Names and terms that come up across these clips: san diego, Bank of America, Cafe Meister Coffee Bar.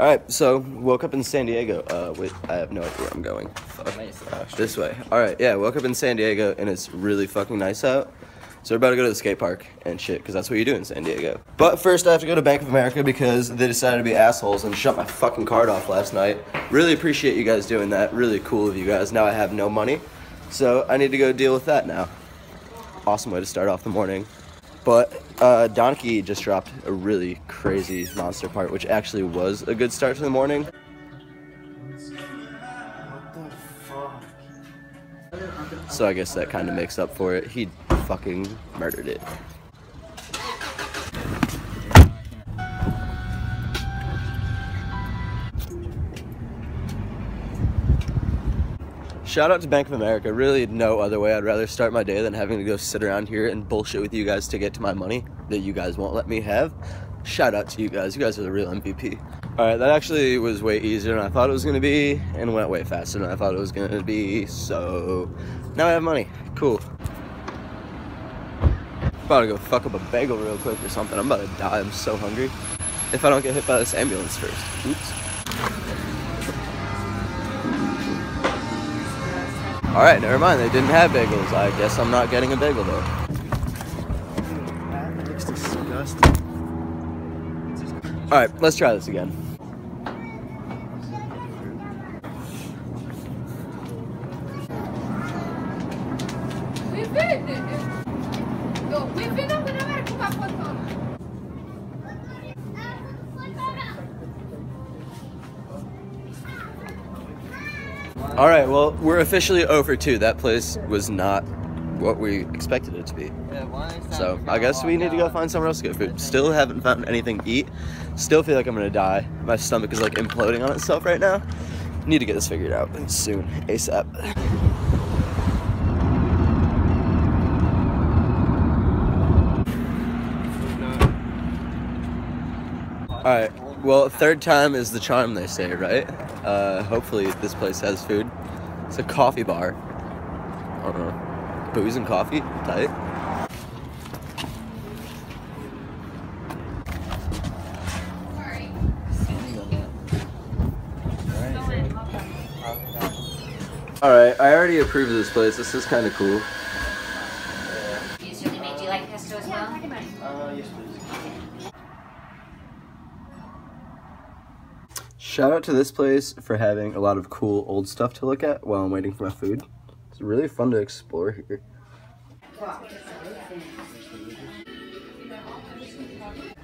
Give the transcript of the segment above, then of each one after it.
Alright, so, woke up in San Diego. Wait, I have no idea where I'm going. Fuck. This way. Alright, yeah, woke up in San Diego, and it's really fucking nice out. So we're about to go to the skate park and shit, because that's what you do in San Diego. But first, I have to go to Bank of America because they decided to be assholes and shut my fucking card off last night. Really appreciate you guys doing that. Really cool of you guys. Now I have no money, so I need to go deal with that now. Awesome way to start off the morning. But Donkey just dropped a really crazy monster part, which actually was a good start to the morning. So I guess that kind of makes up for it. He fucking murdered it. Shout out to Bank of America. Really, no other way I'd rather start my day than having to go sit around here and bullshit with you guys to get to my money that you guys won't let me have. Shout out to you guys. You guys are the real MVP. All right, that actually was way easier than I thought it was going to be and went way faster than I thought it was going to be. So now I have money. Cool. About to go fuck up a bagel real quick or something. I'm about to die. I'm so hungry. If I don't get hit by this ambulance first. Oops. Alright, never mind, they didn't have bagels. I guess I'm not getting a bagel though. That looks disgusting. Alright, let's try this again. Alright, well, we're officially 0 for 2. That place was not what we expected it to be. So, I guess we need to go find somewhere else to get food. Still haven't found anything to eat. Still feel like I'm gonna die. My stomach is like imploding on itself right now. Need to get this figured out soon, ASAP. Alright. Well, third time is the charm, they say, right? Hopefully this place has food. It's a coffee bar. I don't know. Booze and coffee? Tight. Alright, I already approved of this place. This is kind of cool. Do you like pesto as well? Yes, please. Shout out to this place for having a lot of cool old stuff to look at while I'm waiting for my food. It's really fun to explore here.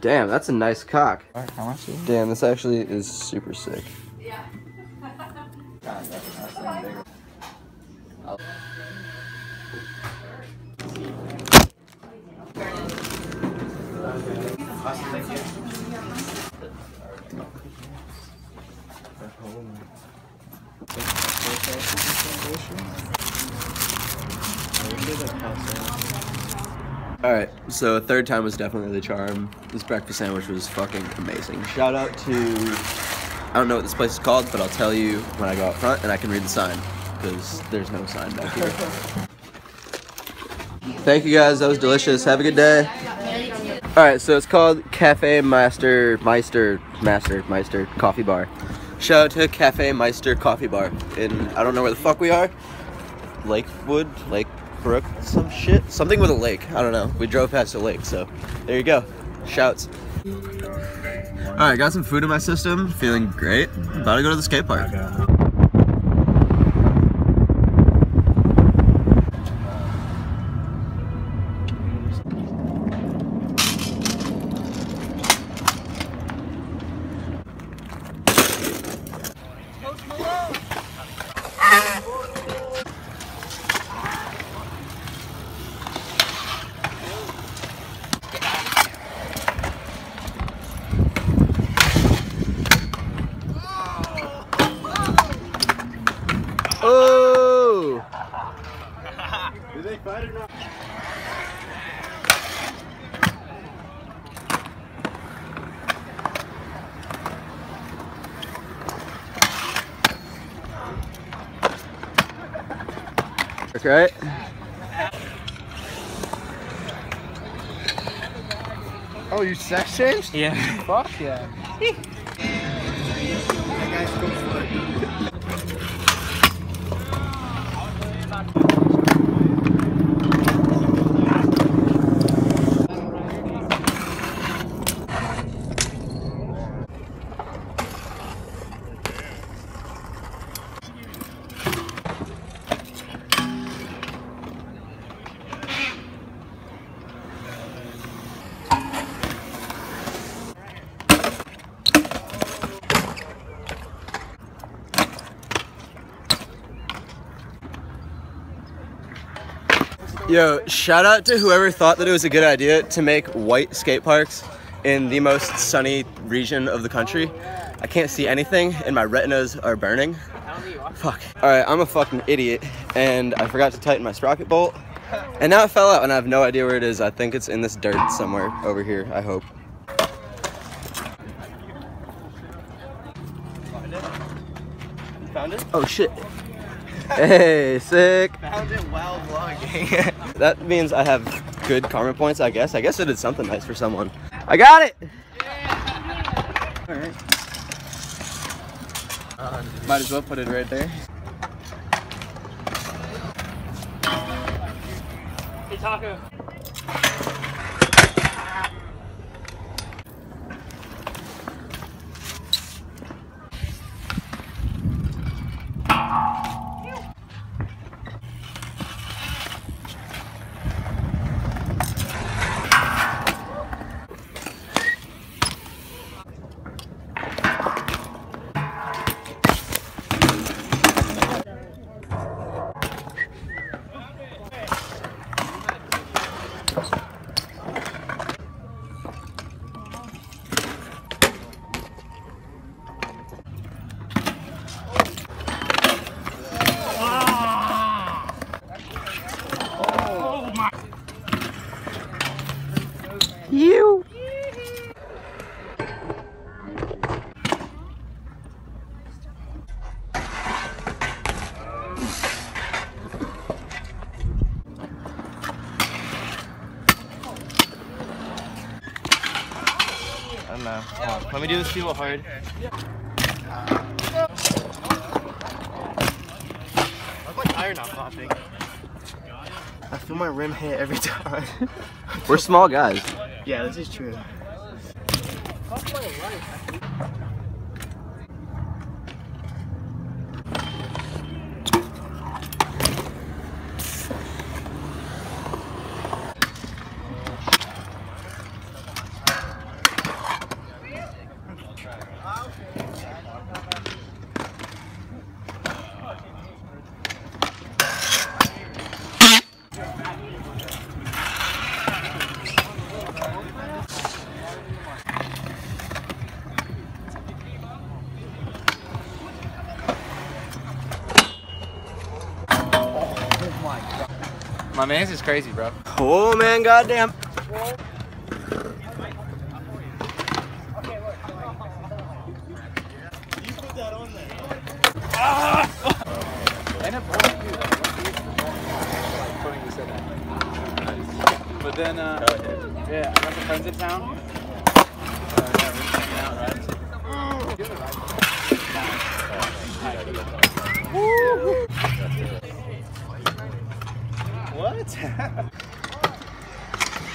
Damn, that's a nice cock. Damn, this actually is super sick. Alright, so third time was definitely the charm. This breakfast sandwich was fucking amazing. Shout out to, I don't know what this place is called, but I'll tell you when I go out front and I can read the sign, because there's no sign back here. Thank you guys, that was delicious. Have a good day. Alright, so it's called Cafe Meister Coffee Bar. Shout out to Cafe Meister Coffee Bar in, I don't know where the fuck we are, Lake Brook, some shit, something with a lake, I don't know, we drove past a lake, so there you go, shouts. Alright, got some food in my system, feeling great, about to go to the skate park. Oh! Did they fight or not? Okay. Oh, you sex changed? Yeah. Fuck yeah. guys go for Yo, shout out to whoever thought that it was a good idea to make white skate parks in the most sunny region of the country. I can't see anything and my retinas are burning. Fuck. Alright, I'm a fucking idiot and I forgot to tighten my sprocket bolt. And now it fell out and I have no idea where it is. I think it's in this dirt somewhere over here, I hope. You found it? Oh shit. Hey, sick. Found it while vlogging. That means I have good karma points, I guess. I guess I did something nice for someone. I got it! Yeah. All right. Might as well put it right there. Hey, Taco. You. I don't know. Come on. Let me do this feel hard. I like iron not popping. I feel my rim hit every time. We're small guys. Yeah, this is true. My man's is crazy, bro. Oh man, goddamn. You put that on there. But then, yeah, I got the friends in town. Yeah, we're hanging out, right? Give it right. Woo! What?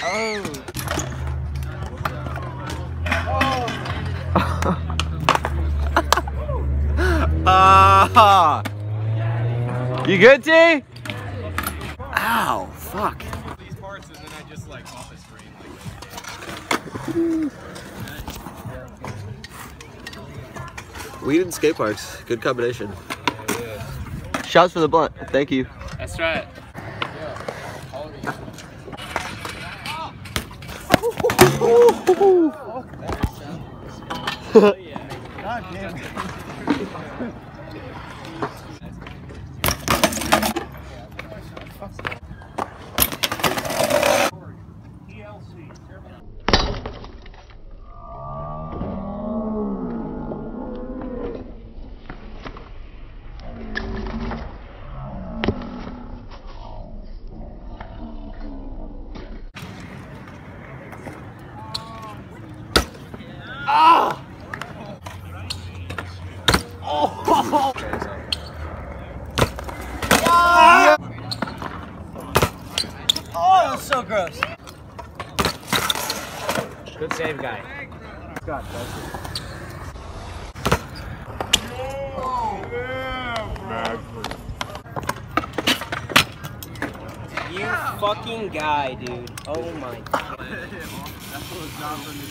Oh. Oh. You good, T? Ow, fuck. These parts and then I just like off the screen like weed and skate parks. Good combination. Yeah. Shouts for the blunt. Thank you. That's right. God damn it. smells so gross. Good save, guy. God bless you. Oh, yeah, bro. You fucking guy, dude. Oh my God. That's what it's done for me,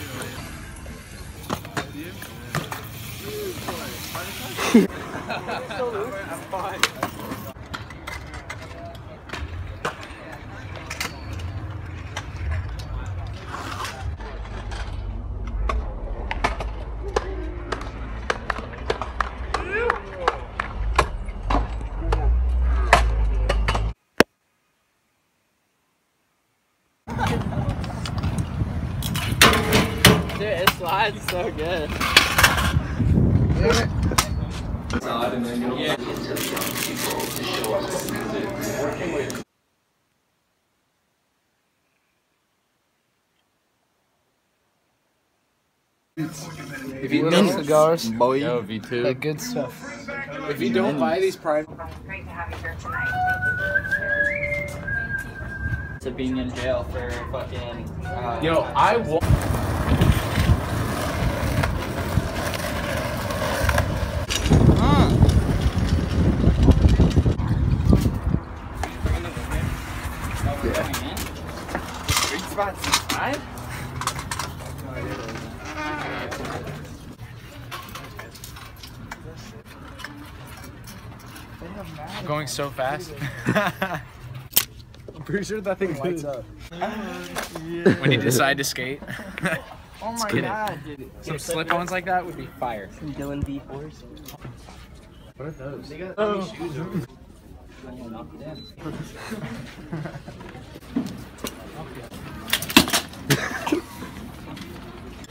man. I'm fine. Dude, it slides so good. Yeah. If you need cigars, boy, that good stuff. If you don't buy these private, great to have you here tonight. To being in jail for fucking. Yo, I will. Right? I'm going so fast. I'm pretty sure that thing lights up. When you decide to skate. Oh my God. Some slip-ons like that would be fire. Some Dylan D4s. What are those? They got shoes over.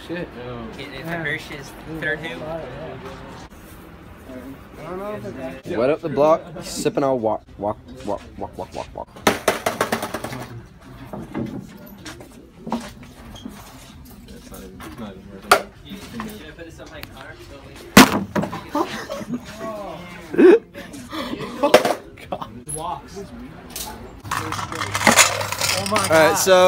Shit. No. It's the versus third hoop. Wet up the block, sipping our walk. That's not even, it's not even worth it. Should I put this on my car? Oh God. Walks. Oh my God. Alright, so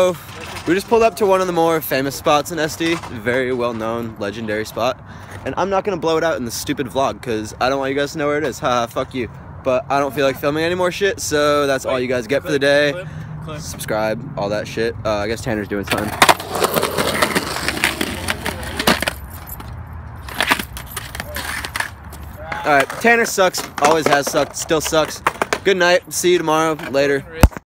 we just pulled up to one of the more famous spots in SD, very well-known, legendary spot, and I'm not going to blow it out in the stupid vlog because I don't want you guys to know where it is, haha, fuck you, but I don't feel like filming any more shit, so that's all you guys get for the day. Clip. Subscribe, all that shit. I guess Tanner's doing something. Alright, Tanner sucks, always has sucked, still sucks. Good night, see you tomorrow, later.